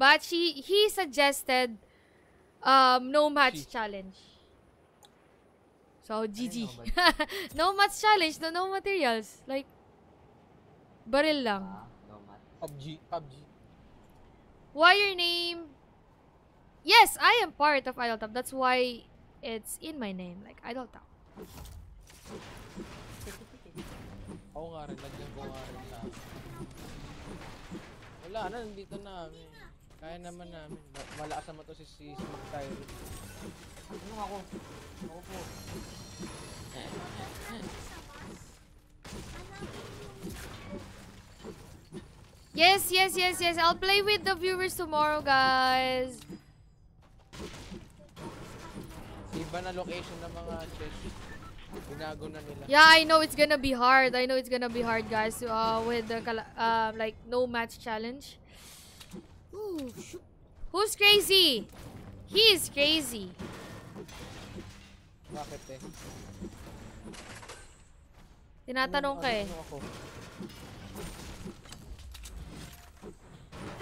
But he suggested no match challenge. So GG. No match challenge, no materials. Like baril lang. PUBG. Why your name? Yes, I am part of IdolTap. That's why it's in my name, like IdolTap. Ako nga rin, lagyan ko nga rin lang. Wala na, nandito namin. Kaya naman namin. Malakas naman to si Smith Tyrus. Ano ako? Ako po. Yes. I'll play with the viewers tomorrow, guys. Iba na location ng mga chess. Binago na nila. Yeah, I know it's gonna be hard. Guys. With the like no match challenge. Ooh. Who's crazy? He is crazy. Bakit eh? Tinatanong ka eh.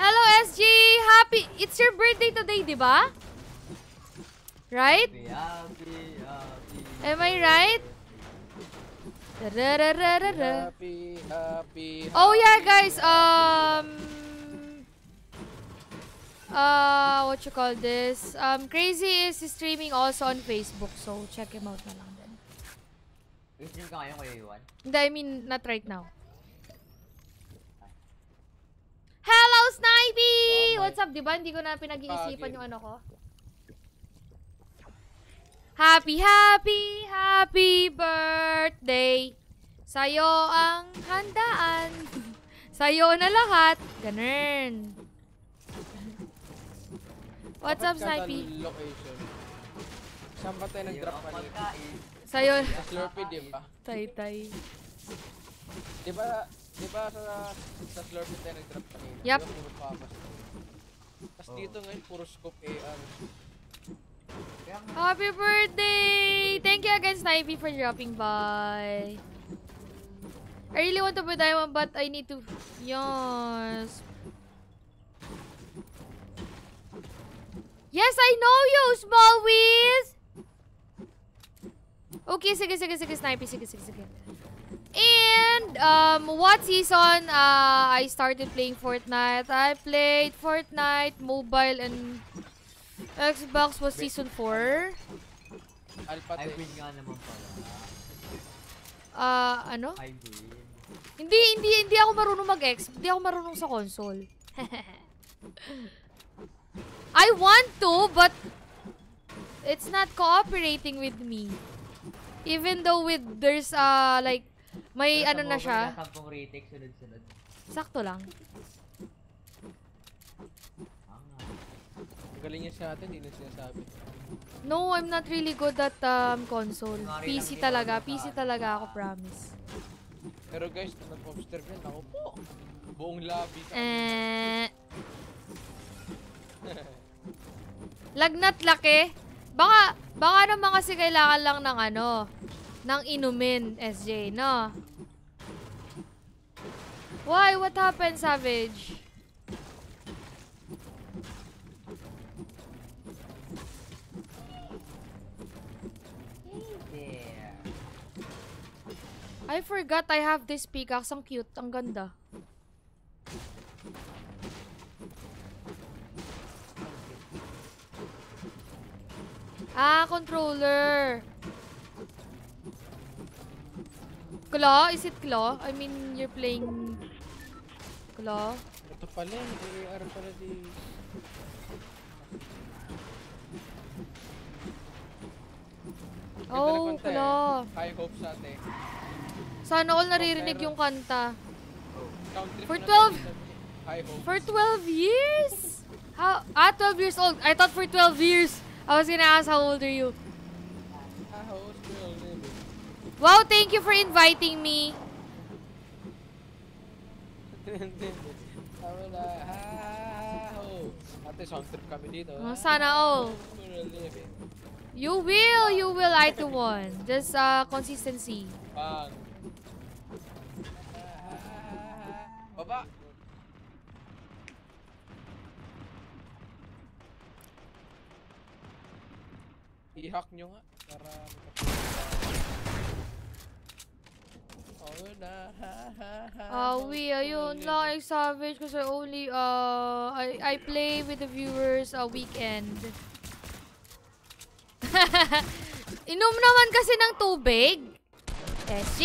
Hello SG! Happy! It's your birthday today, di ba? Right? Am I right? Oh yeah, guys. What you call this? Crazy is streaming also on Facebook, so check him out na lang din. Stream ka ngayon kay Iwan? I mean, not right now. Hello, Snipey! What's up, diba? Hindi ko na pinag-iisipan yung ano ko. Happy birthday! Sa'yo ang handaan. Sa'yo na lahat. Ganun. What's up, Snipey? Saan ba tayo nag-drop pa nito? Sa'yo. Slurpee, diba? Tay-tay. Diba sa Slurpee tayo nag-drop pa nito? Yep. Tapos dito ngayon, puro scope AR. Happy birthday! Thank you again, Snipey, for dropping by. I really want to buy diamond, but I need to... Yes. Yes, I know you, small whiz! Okay, sige, Snipey, sige. And, what season I started playing Fortnite? I played Fortnite, mobile, and Xbox was season 4. I win nga naman pala. Ano? I win. Hindi ako marunong mag-Xbox. Hindi ako marunong sa console. I want to, but it's not cooperating with me. Even though with there's like may ano na siya. Sakto lang. Galing niya sa atin, hindi na sinasabi. No, I'm not really good at console. PC talaga ako, promise. Pero guys, nag-observe yan ako po. Buong lobby. Lagnat laki. Baka naman kasi kailangan lang ng ano, ng inumin, SJ, no? Why? What happened, Savage? Hey there. I forgot I have this pickaxe. Ang cute. Ang ganda. Ah, controller. Claw? Is it claw? I mean, you're playing claw. Ito pala, AR pala di... Oh, claw. High hopes ate. Sana all naririnig yung kanta. For 12 years? How? Ah, 12 years old. I thought for 12 years. I was gonna ask, how old are you? Wow, thank you for inviting me. Sana all. You will, I to one. Just consistency. I-hack nyo nga para we ayun lang Savage because I only I play with the viewers a weekend. Inom naman kasi ng tubig. SJ.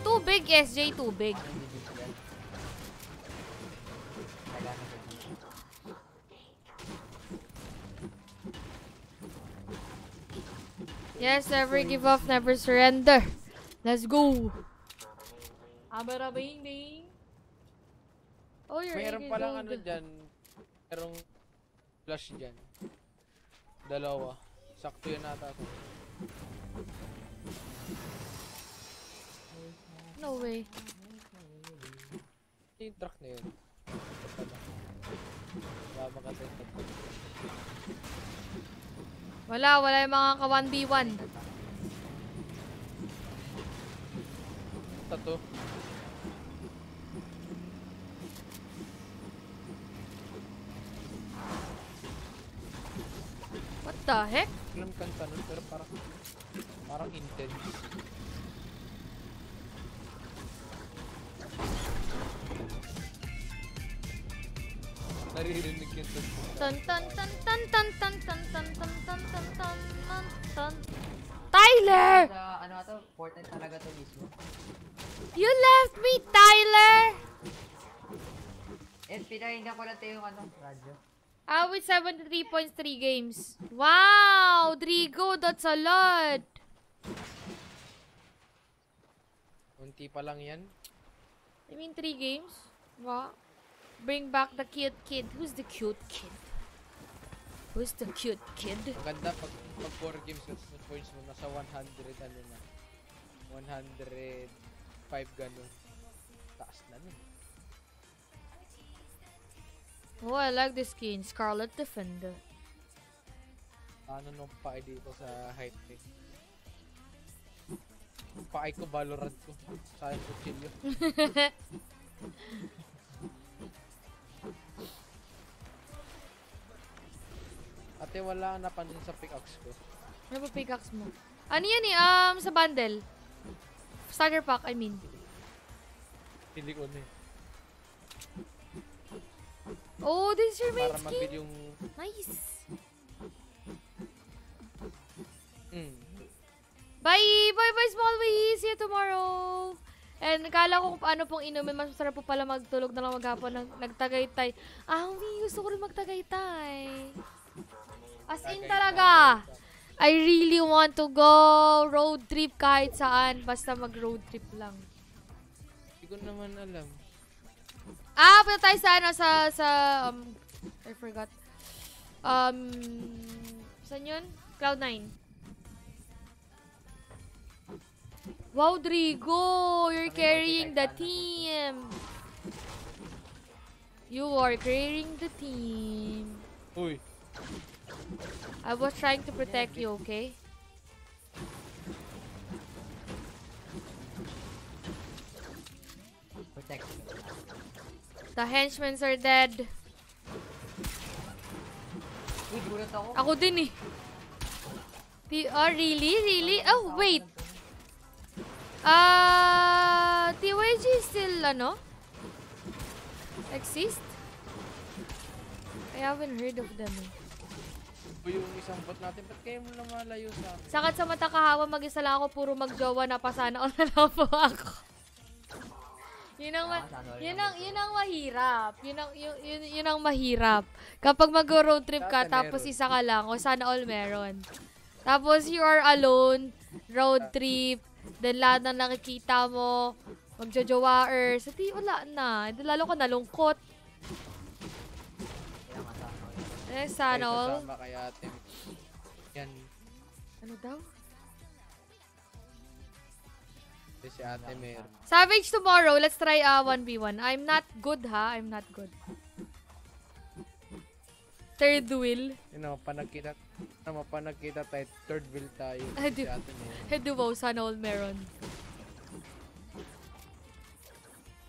Tubig SJ tubig. Yes, never give up, never surrender. Let's go. Abara bing bing. Oh, you're meron palang ano dyan. Merong flash dyan. Dalawa. Sakto yun nata. No way. Yung truck na yun. Lama kasi. Wala, wala yung mga ka-1v1. Tato. What the heck? Alam kanta nun, pero parang intense. Tyler! You left me, Tyler! I with 73.3 games. Wow! Drigo, that's a lot! Unti pa lang yan. You mean 3 games? Wow. Bring back the cute kid. Who's the cute kid? Who's the cute kid? Maganda pag 4 games with points mo nasa 100 ano na. 105 ganun. Taas na nun. Oh, I like this skin. Scarlet Defender. Ano nung pae dito sa hype pick? Pae ko, Valorant ko. Sayang ko chill yun. Ate, wala kang napansin sa pickaxe ko. Ano ba pickaxe mo? Ano yan eh? Sa bundle. Starter pack, I mean. Hindi ko na eh. Oh, this is your main skin? Para mabili yung... Nice! Bye! Bye-bye, small wee! See you tomorrow! And akala ko kung ano pong inumin, mas masarap po pala magtulog na lang maghapon ng nagtagaytay. Wee! Gusto ko rin magtagaytay. As in talaga, I really want to go road trip kahit saan. Basta mag road trip lang. Hindi ko naman alam. Punta tayo sa ano, sa I forgot. Saan yun? Cloud9. Wow, Drigo! You're carrying the team! You are carrying the team. Uy. I was trying to protect you, okay? Protect me. The henchmen are dead. Ako din eh. Really? Really? Oh, wait. TYG still, ano? Exist? I haven't heard of them eh. Yung isang bot natin, ba't kayo mo lumalayo sa akin? Sakat sa mata kahawa, mag-isa lang ako, puro mag-jowa na pasana o nalaw po ako. Yun ang mahirap. Yun ang mahirap. Kapag mag-road trip ka, tapos isa ka lang, o sana all meron. Tapos you are alone, road trip, then lahat na nakikita mo, mag-jowaer, sa di, wala na. Lalo ka nalungkot. Sana all. Yan. Ano daw? Si ate Mer. Savage tomorrow, let's try 1v1. I'm not good ha, I'm not good. Third wheel. Ano, panagkita tayo, third wheel tayo. Si ate Mer. Hedubo, sana all meron.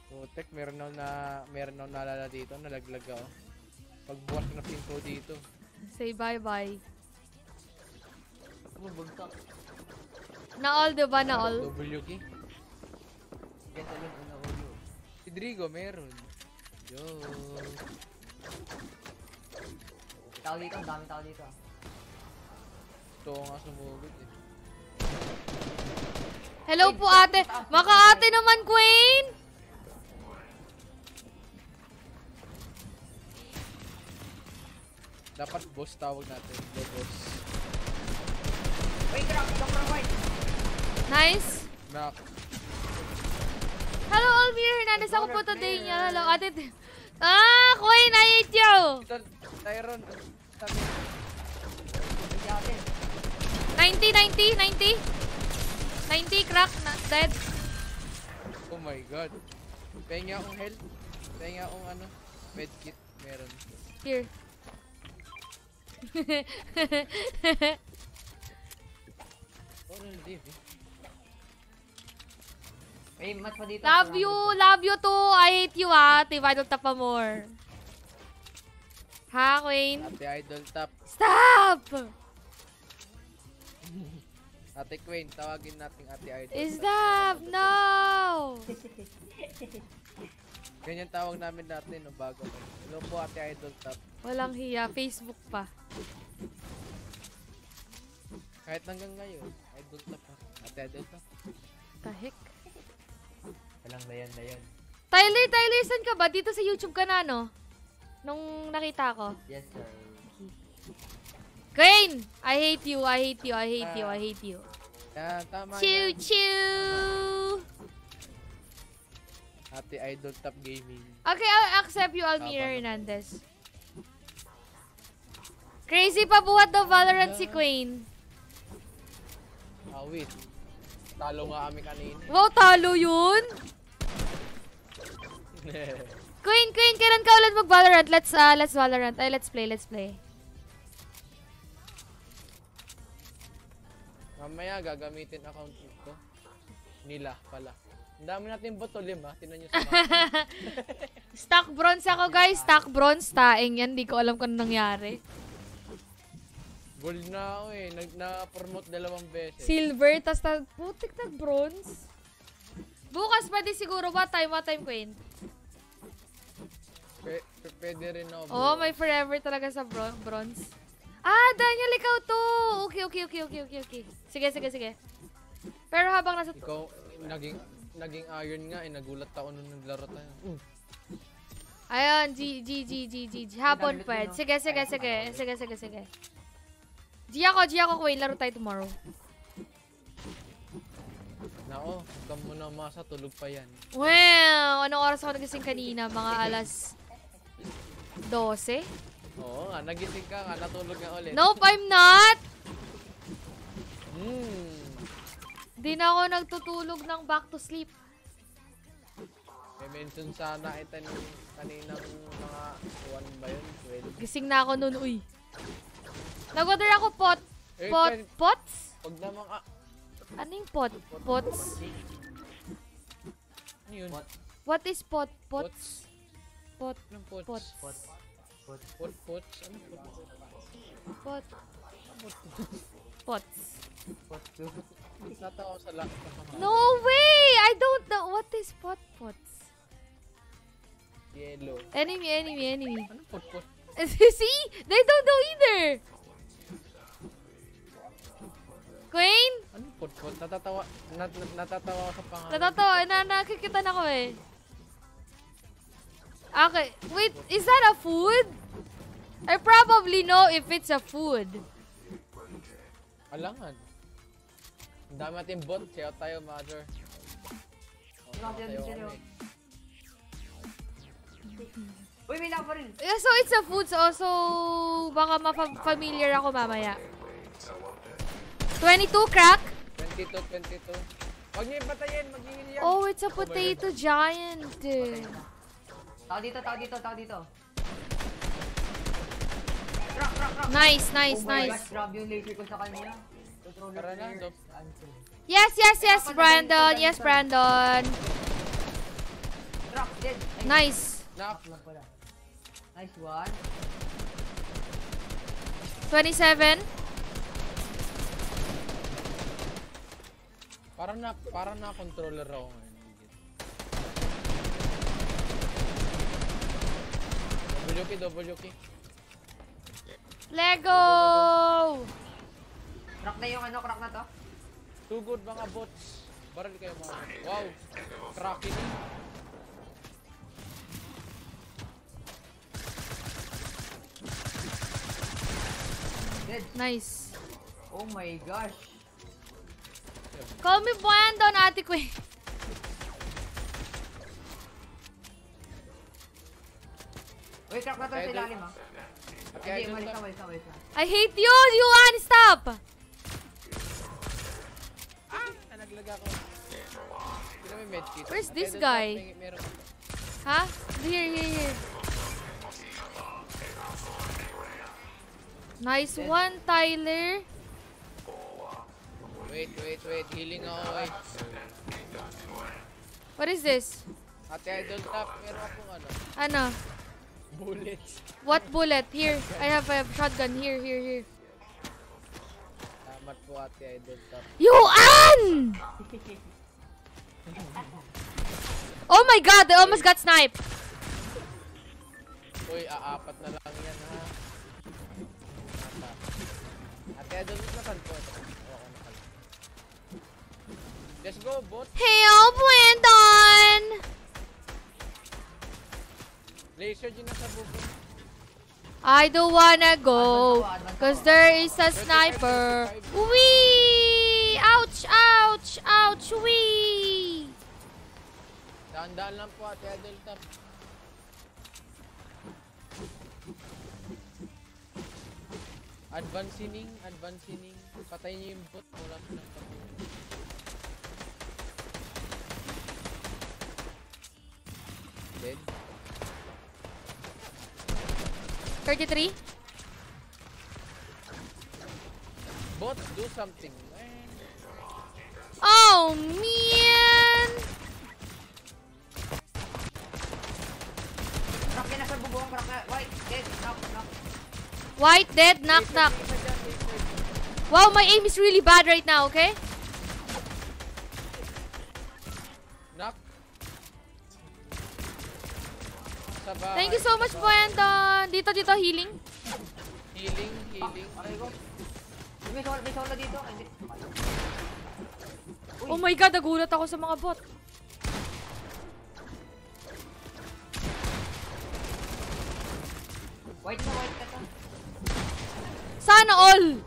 Putek, meron na nalala dito, nalaglag ako. Pagbukas ko na pinto dito. Say bye-bye. Na all diba? Na all? WK? Get alam na all yun. Si Drigo meron. Yo. Tao dito. Ang dami tao dito. Ito nga sumugod eh. Hello po ate. Maka-ate naman Queen! Dapat boss tawag natin. The boss. Wait, crack. Nice. Knock. Hello Olmir Hernandez. Ako po today niya. Hello ate. Ah! Queen! I hate you! Tyron. 90 crack na dead. Oh my god. Penga akong health. Penga akong ano, medkit meron. Here. Hey, mat pa dito. Love you too. I hate you ah. Ate IdolTap pa more. Ha, Queen? Ate IdolTap. Stop! Ate Queen, tawagin natin Ate IdolTap. Stop! No! Ganyan tawag namin natin no bago. Hello po Ate IdolTap. Walang hiya, Facebook pa. Kahit hanggang ngayon, IdolTap pa. Ate IdolTap. Tahik. Walang layan. Tyler, saan ka ba? Dito sa YouTube ka na, no? Nung nakita ko. Yes, sir. Queen! I hate you. Choo-choo! Ate IdolTap Gaming. Okay, I'll accept you, Almira Hernandez. Crazy pa buhat daw Valorant si Queen. Awit. Talo nga kami kanina. Wow, talo yun! Queen, kailan ka ulit mag-Valorant? Let's Valorant. Ay, let's play. Mamaya gagamitin account ko. Nila pala. Ang dami natin botol lim ha. Tinan nyo sa mga. Stack bronze ako guys. Stack bronze. Taing yan. Di ko alam kung nangyari. Gold na ako eh. Na-promote 2 beses. Silver. Tas na putik na bronze. Bukas pa di siguro ba? What time Queen? Pwede rin ako. Oh, may forever talaga sa bronze. Ah, Daniel, ikaw to! Okay. Sige. Pero habang nasa... Ikaw, naging iron nga eh. Nagulat ako nung naglaro tayo. Ayun, G. Hapon pa. Sige. G ako, Queen. Laro tayo tomorrow. Nako, huwag mo na masa. Tulog pa yan. Wow! Anong oras ako nagising kanina? Mga alas... 12? Oo nga, nagising ka nga, natulog nga ulit. Nope, I'm not! Di na ako nagtutulog ng back to sleep. May mention sana itan kaninang mga 1 ba yun? 12. Gising na ako nun, uy. Nag-order ako pots? Huwag naman ka. Ano yung pot? Pots? Ano yun? What is pot? Pots? Pots. No way! I don't know what is pots. Yellow. Enemy. Pot. See? They don't know either. Queen? Ano pot? Natatawa sa pangalan. Natatawa. Nakikita na ko eh. Okay. Wait, is that a food? I probably know if it's a food. Alangan. Ang dami natin bot. Sayo tayo, mother. Uy, may laba rin. So, it's a food. So, baka ma-familiar ako mamaya. 22, crack? 22. Huwag niyo ipatayin. Mag-ingin yan. Oh, it's a potato giant. Tao dito. Rock. Nice. Grab yung laser ko sa kanya. Yes, Brandon. Rock, dead. Nice. Nice one. 27. Parang na controller ako ngayon. WK. Lego! Crack na yung ano, crack na to. Too good mga bots. Baril kayo mga. Wow! Cracking. Nice. Oh my gosh. Call me Boyan down, Ate Queen. Wait, crack na to sa ilalim ah. Okay, wait ka. I hate you, Yuan! Stop! Ah! Naglaga ko. Where's this guy? Huh? Here. Nice one, Tyler. Wait. Healing ako, wait. What is this? Ate, IdolTap. Meron akong ano. Ano? Bullets. What bullet? Here. I have shotgun. Here. Tamat po ate, IdolTap. Yuan! Oh my god, I almost got sniped. Uy, aapat na lang yan ha. Ate, IdolTap na pan po. Oo, nakala. Let's go, bot. Help, Wendon! Laser din nasa bubong. I don't wanna go, cause there is a sniper. Wee! Ouch! Wee! Daan-daan lang po ate, IdolTap. Advancing. Patay niyo yung bot. Wala ko ng pag-uwi. Dead. 33. Bot, do something. Oh man! White dead, knock. Wow, my aim is really bad right now. Okay. Knock. Thank you so much, Boyanton. Dito healing. May solo dito. Oh my god, nagulat ako sa mga bot. White ka to. Sana all.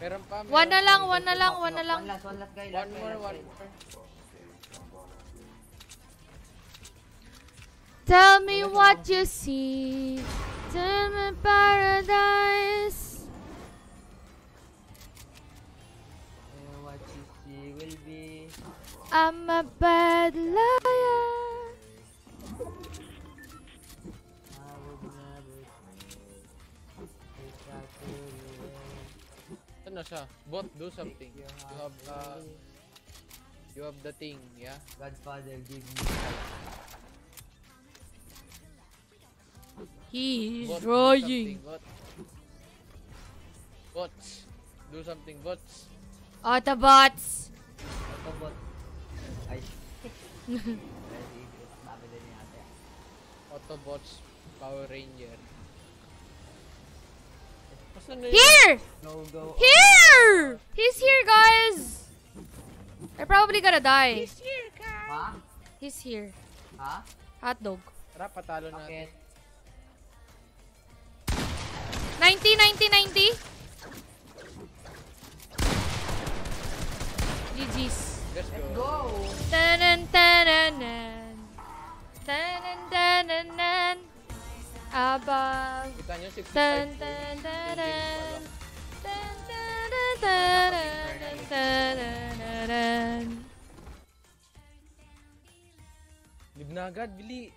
Meron pa. One na lang. One last guy. One more. Tell me what you see. Tell me paradise. What you see will be. I'm a bad liar. I would never think. Ano siya? Bot, do something. You have the thing, yeah. Godfather, give me. He's drawing. Bots. Do something, bots. Autobots. Autobots. Power Ranger. Here! Go. Here! He's here, guys! I'm probably gonna die. He's here, guys! Huh? He's here. Huh? Hot dog. Tara, patalo natin. 90. GG's. Let's go. Tanan. Above. Tan. Libna agad, bili.